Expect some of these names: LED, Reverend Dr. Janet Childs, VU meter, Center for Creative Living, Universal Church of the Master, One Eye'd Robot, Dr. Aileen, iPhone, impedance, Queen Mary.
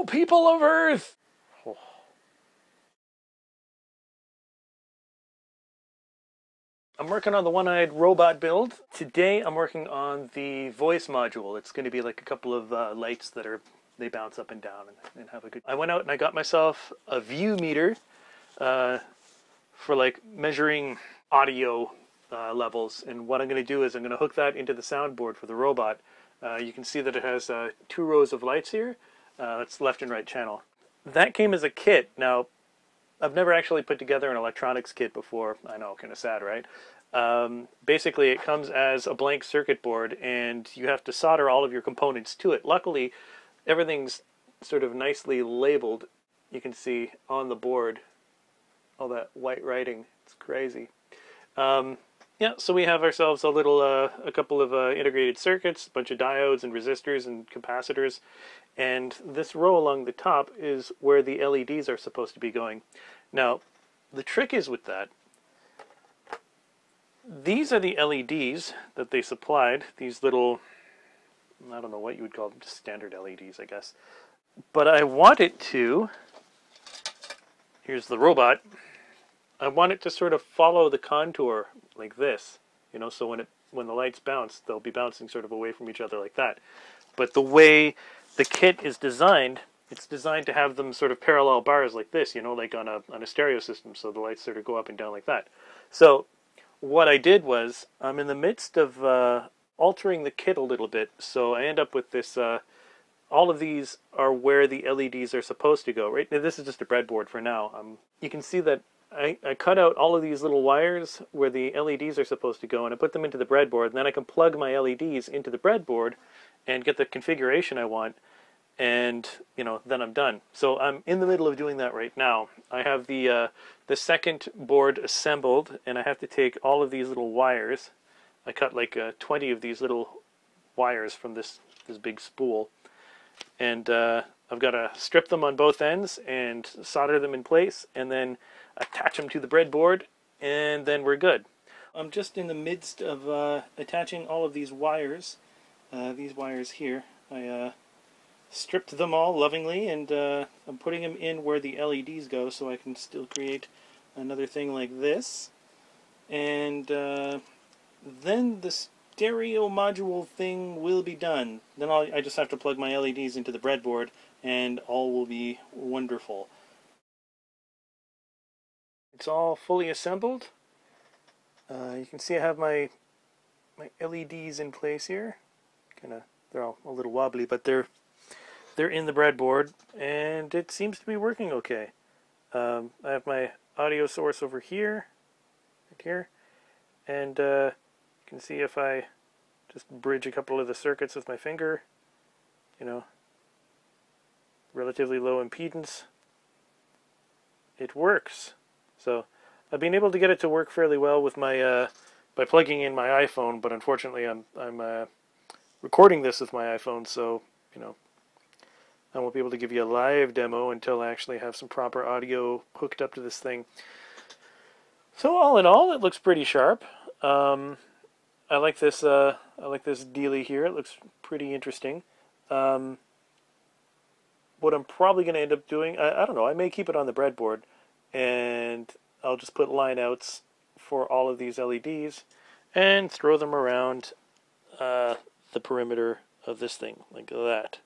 O people of earth! I'm working on the one-eyed robot build. Today I'm working on the voice module. It's going to be like a couple of lights that are, they bounce up and down and have a good... I went out and I got myself a VU meter for like measuring audio levels. And what I'm going to do is I'm going to hook that into the soundboard for the robot. You can see that it has 2 rows of lights here. That's left and right channel. That came as a kit. Now, I've never actually put together an electronics kit before. I know, kind of sad, right? Basically, it comes as a blank circuit board, and you have to solder all of your components to it. Luckily, everything's sort of nicely labeled. You can see on the board all that white writing. It's crazy. Yeah, so we have ourselves a little, a couple of integrated circuits, a bunch of diodes and resistors and capacitors, and this row along the top is where the LEDs are supposed to be going. Now, the trick is with that, these are the LEDs that they supplied, these little, I don't know what you would call them, just standard LEDs, I guess. But I want it to, here's the robot, I want it to sort of follow the contour like this, you know, so when the lights bounce, they'll be bouncing sort of away from each other like that. But the way the kit is designed, it's designed to have them sort of parallel bars like this, you know, like on a stereo system, so the lights sort of go up and down like that. So what I did was, I'm in the midst of altering the kit a little bit, so I end up with this, all of these are where the LEDs are supposed to go, right? Now, this is just a breadboard for now. You can see that I cut out all of these little wires where the LEDs are supposed to go, and I put them into the breadboard, and then I can plug my LEDs into the breadboard and get the configuration I want, and, you know, then I'm done. So I'm in the middle of doing that right now. I have the second board assembled, and I have to take all of these little wires. I cut like 20 of these little wires from this big spool, and I've got to strip them on both ends and solder them in place, and then attach them to the breadboard, and then we're good. I'm just in the midst of attaching all of these wires here. I stripped them all lovingly, and I'm putting them in where the LEDs go, so I can still create another thing like this. And then the stereo module thing will be done. Then I just have to plug my LEDs into the breadboard, and all will be wonderful. It's all fully assembled. You can see I have my LEDs in place here. Kinda, they're all a little wobbly, but they're in the breadboard, and it seems to be working okay. I have my audio source over here, right here, and you can see if I just bridge a couple of the circuits with my finger, you know, relatively low impedance, it works. So I've been able to get it to work fairly well with my by plugging in my iPhone, but unfortunately I'm recording this with my iPhone, so you know I won't be able to give you a live demo until I actually have some proper audio hooked up to this thing. So all in all, it looks pretty sharp. I like this dealie here. It looks pretty interesting. What I'm probably going to end up doing, I don't know. I may keep it on the breadboard, and I'll just put line outs for all of these LEDs and throw them around the perimeter of this thing like that.